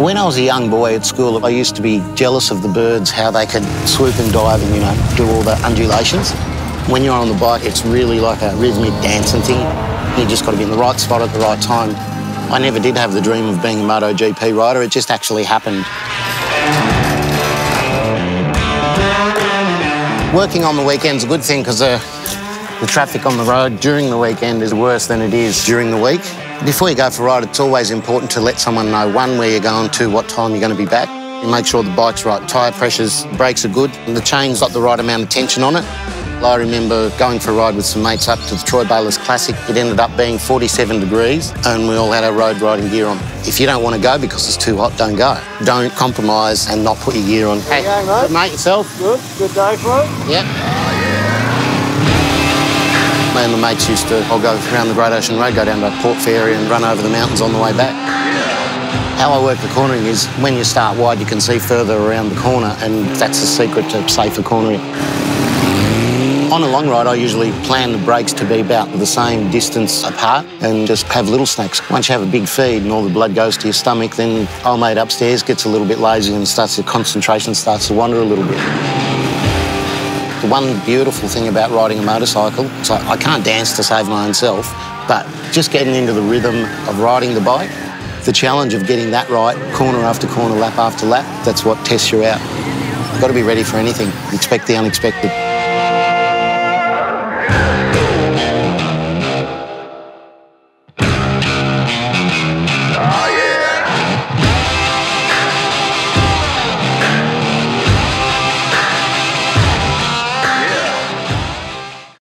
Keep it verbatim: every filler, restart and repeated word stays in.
When I was a young boy at school, I used to be jealous of the birds, how they could swoop and dive and, you know, do all the undulations. When you're on the bike, it's really like a rhythmic dancing thing. You just got to be in the right spot at the right time. I never did have the dream of being a MotoGP rider. It just actually happened. Working on the weekend's a good thing because uh, the traffic on the road during the weekend is worse than it is during the week. Before you go for a ride, it's always important to let someone know, one, where you're going to, what time you're going to be back. You make sure the bike's right, tyre pressures, brakes are good, and the chain's got the right amount of tension on it. I remember going for a ride with some mates up to the Troy Bayliss Classic. It ended up being forty-seven degrees, and we all had our road riding gear on. If you don't want to go because it's too hot, don't go. Don't compromise and not put your gear on. Hey, how you going, mate? Mate, yourself? Good. Good day for it? Yep. Oh, yeah. Me and the mates used to, I'll go around the Great Ocean Road, go down to Port Fairy and run over the mountains on the way back. Yeah. How I work the cornering is when you start wide, you can see further around the corner, and that's the secret to safer cornering. On a long ride, I usually plan the brakes to be about the same distance apart and just have little snacks. Once you have a big feed and all the blood goes to your stomach, then old mate upstairs gets a little bit lazy and starts the concentration starts to wander a little bit. The one beautiful thing about riding a motorcycle, so I can't dance to save my own self, but just getting into the rhythm of riding the bike, the challenge of getting that right, corner after corner, lap after lap, that's what tests you out. You've got to be ready for anything. Expect the unexpected.